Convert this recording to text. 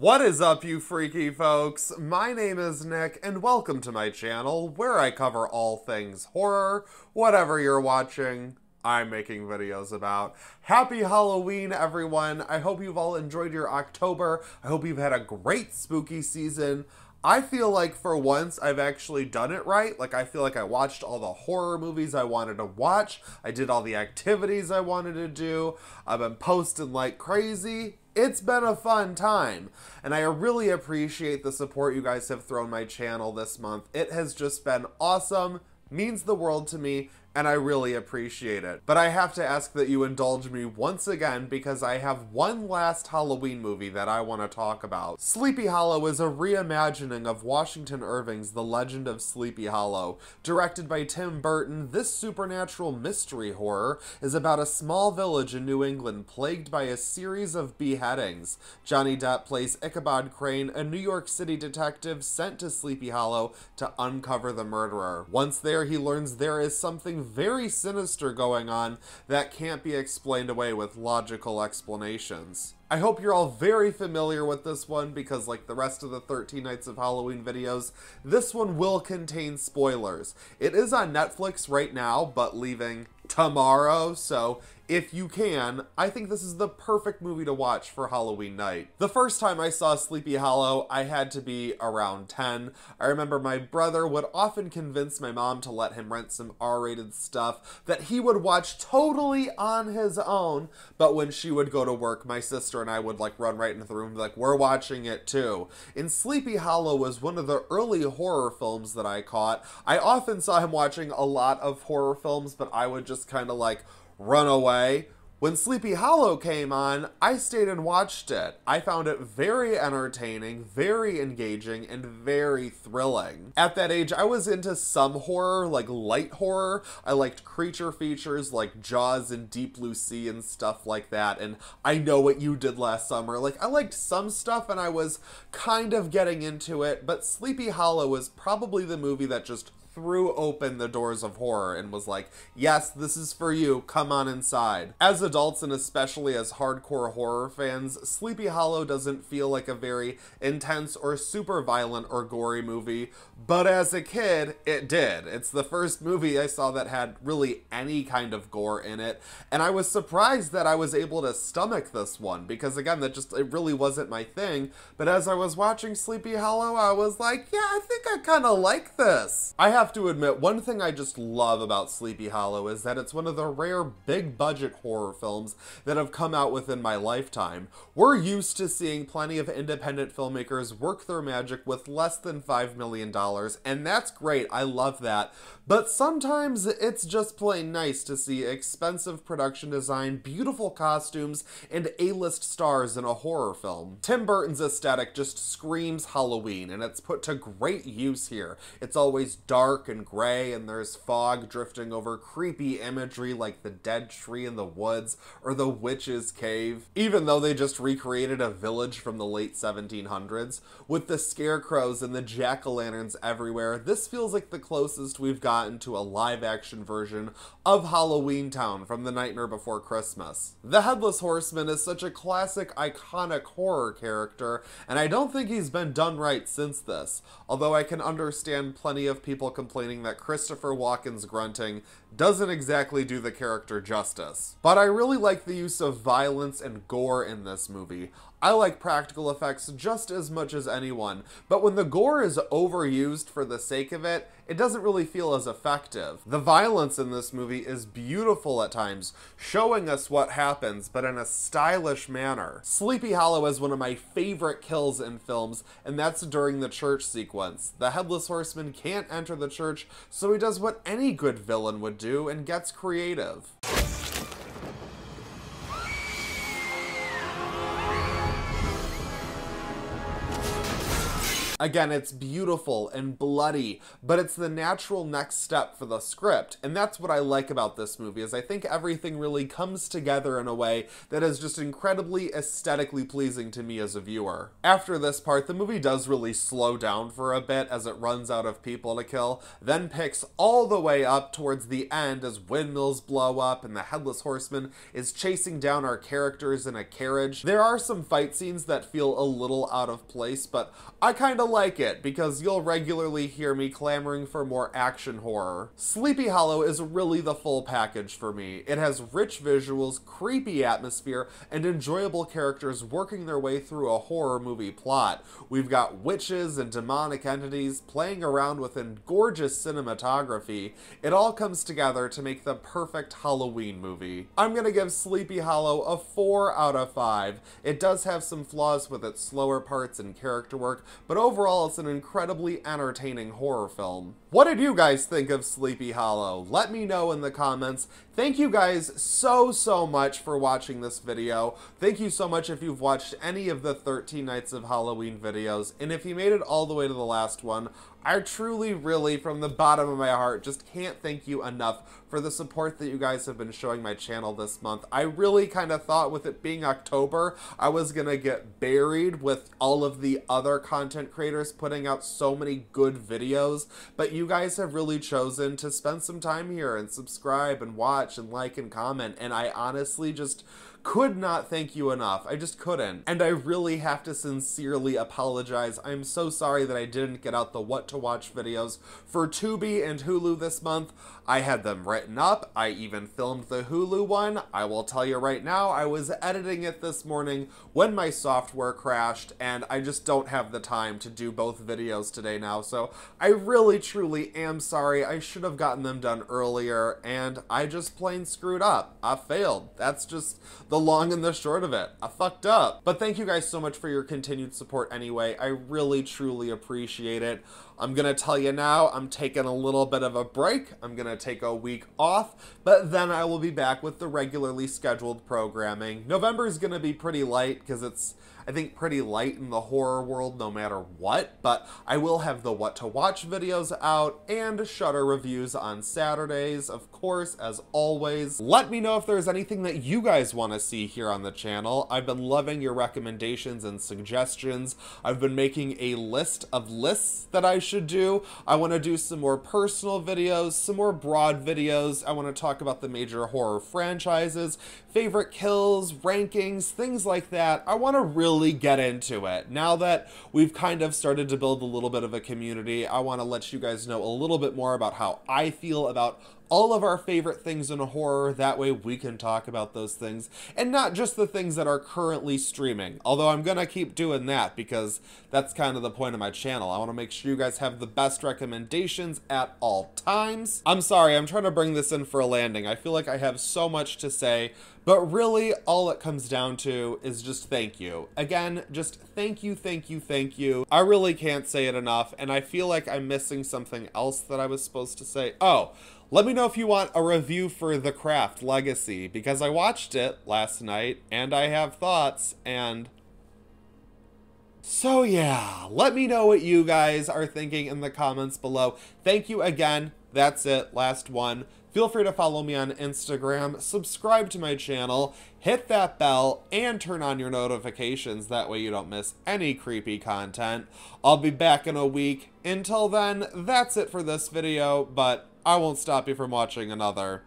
What is up, you freaky folks? My name is Nick, and welcome to my channel, where I cover all things horror, whatever you're watching, I'm making videos about. Happy Halloween, everyone. I hope you've all enjoyed your October. I hope you've had a great spooky season. I feel like for once I've actually done it right. Like, I feel like I watched all the horror movies I wanted to watch. I did all the activities I wanted to do. I've been posting like crazy. It's been a fun time, and I really appreciate the support you guys have thrown my channel this month. It has just been awesome, means the world to me, and I really appreciate it. But I have to ask that you indulge me once again, because I have one last Halloween movie that I want to talk about. Sleepy Hollow is a reimagining of Washington Irving's The Legend of Sleepy Hollow. Directed by Tim Burton, this supernatural mystery horror is about a small village in New England plagued by a series of beheadings. Johnny Depp plays Ichabod Crane, a New York City detective sent to Sleepy Hollow to uncover the murderer. Once there, he learns there is something very sinister going on that can't be explained away with logical explanations. I hope you're all very familiar with this one because, like the rest of the 13 Nights of Halloween videos, this one will contain spoilers. It is on Netflix right now, but leaving tomorrow, so if you can, I think this is the perfect movie to watch for Halloween night. The first time I saw Sleepy Hollow, I had to be around 10. I remember my brother would often convince my mom to let him rent some R-rated stuff that he would watch totally on his own, but when she would go to work, my sister and I would like run right into the room and be like, we're watching it too. And Sleepy Hollow was one of the early horror films that I caught. I often saw him watching a lot of horror films, but I would just kind of like run away. When Sleepy Hollow came on, I stayed and watched it. I found it very entertaining, very engaging, and very thrilling. At that age, I was into some horror, like light horror. I liked creature features like Jaws and Deep Blue Sea and stuff like that, and I Know What You Did Last Summer. Like, I liked some stuff and I was kind of getting into it, but Sleepy Hollow was probably the movie that just threw open the doors of horror and was like, yes, this is for you, come on inside. As adults, and especially as hardcore horror fans, Sleepy Hollow doesn't feel like a very intense or super violent or gory movie, but as a kid, it did. It's the first movie I saw that had really any kind of gore in it, and I was surprised that I was able to stomach this one, because again, it really wasn't my thing, but as I was watching Sleepy Hollow, I was like, yeah, I think I kind of like this. I have to admit, one thing I just love about Sleepy Hollow is that it's one of the rare big budget horror films that have come out within my lifetime. We're used to seeing plenty of independent filmmakers work their magic with less than $5 million, and that's great, I love that, but sometimes it's just plain nice to see expensive production design, beautiful costumes, and A-list stars in a horror film. Tim Burton's aesthetic just screams Halloween, and it's put to great use here. It's always dark and gray, and there's fog drifting over creepy imagery like the dead tree in the woods or the witch's cave, even though they just recreated a village from the late 1700s. With the scarecrows and the jack-o'-lanterns everywhere, this feels like the closest we've gotten to a live-action version of Halloween Town from The Nightmare Before Christmas. The Headless Horseman is such a classic, iconic horror character, and I don't think he's been done right since this, although I can understand plenty of people complaining that Christopher Walken's grunting doesn't exactly do the character justice. But I really like the use of violence and gore in this movie. I like practical effects just as much as anyone, but when the gore is overused for the sake of it, it doesn't really feel as effective. The violence in this movie is beautiful at times, showing us what happens, but in a stylish manner. Sleepy Hollow is one of my favorite kills in films, and that's during the church sequence. The Headless Horseman can't enter the church, so he does what any good villain would do and gets creative. Again, it's beautiful and bloody, but it's the natural next step for the script. And that's what I like about this movie, is I think everything really comes together in a way that is just incredibly aesthetically pleasing to me as a viewer. After this part, the movie does really slow down for a bit as it runs out of people to kill, then picks all the way up towards the end as windmills blow up and the Headless Horseman is chasing down our characters in a carriage. There are some fight scenes that feel a little out of place, but I kind of like it because you'll regularly hear me clamoring for more action horror. Sleepy Hollow is really the full package for me. It has rich visuals, creepy atmosphere, and enjoyable characters working their way through a horror movie plot. We've got witches and demonic entities playing around within gorgeous cinematography. It all comes together to make the perfect Halloween movie. I'm gonna give Sleepy Hollow a 4 out of 5. It does have some flaws with its slower parts and character work, but overall it's an incredibly entertaining horror film. What did you guys think of Sleepy Hollow? Let me know in the comments. Thank you guys so much for watching this video. Thank you so much if you've watched any of the 13 Nights of Halloween videos, and if you made it all the way to the last one, I truly, really, from the bottom of my heart, just can't thank you enough for the support that you guys have been showing my channel this month. I really kind of thought with it being October, I was gonna get buried with all of the other content creators putting out so many good videos, but you guys have really chosen to spend some time here and subscribe and watch and like and comment, and I honestly just could not thank you enough. I just couldn't. And I really have to sincerely apologize. I'm so sorry that I didn't get out the what to watch videos for Tubi and Hulu this month. I had them written up. I even filmed the Hulu one. I will tell you right now, I was editing it this morning when my software crashed, and I just don't have the time to do both videos today now. So I really, truly am sorry. I should have gotten them done earlier, and I just plain screwed up. I failed. That's just the long and the short of it. I fucked up. But thank you guys so much for your continued support anyway. I really, truly appreciate it. I'm gonna tell you now, I'm taking a little bit of a break. I'm gonna take a week off, but then I will be back with the regularly scheduled programming. November is gonna be pretty light because it's, I think, pretty light in the horror world no matter what, but I will have the what to watch videos out and Shudder reviews on Saturdays, of course, as always. Let me know if there's anything that you guys want to see here on the channel. I've been loving your recommendations and suggestions. I've been making a list of lists that I should do. I want to do some more personal videos, some more broad videos. I want to talk about the major horror franchises, favorite kills, rankings, things like that. I want to really get into it. Now that we've kind of started to build a little bit of a community, I want to let you guys know a little bit more about how I feel about all of our favorite things in horror. That way we can talk about those things and not just the things that are currently streaming. Although I'm gonna keep doing that because that's kind of the point of my channel. I wanna make sure you guys have the best recommendations at all times. I'm sorry, I'm trying to bring this in for a landing. I feel like I have so much to say, but really all it comes down to is just thank you. Again, just thank you, thank you, thank you. I really can't say it enough, and I feel like I'm missing something else that I was supposed to say. Oh, let me know if you want a review for The Craft Legacy, because I watched it last night, and I have thoughts, and so yeah, let me know what you guys are thinking in the comments below. Thank you again. That's it. Last one. Feel free to follow me on Instagram, subscribe to my channel, hit that bell, and turn on your notifications. That way you don't miss any creepy content. I'll be back in a week. Until then, that's it for this video, but I won't stop you from watching another.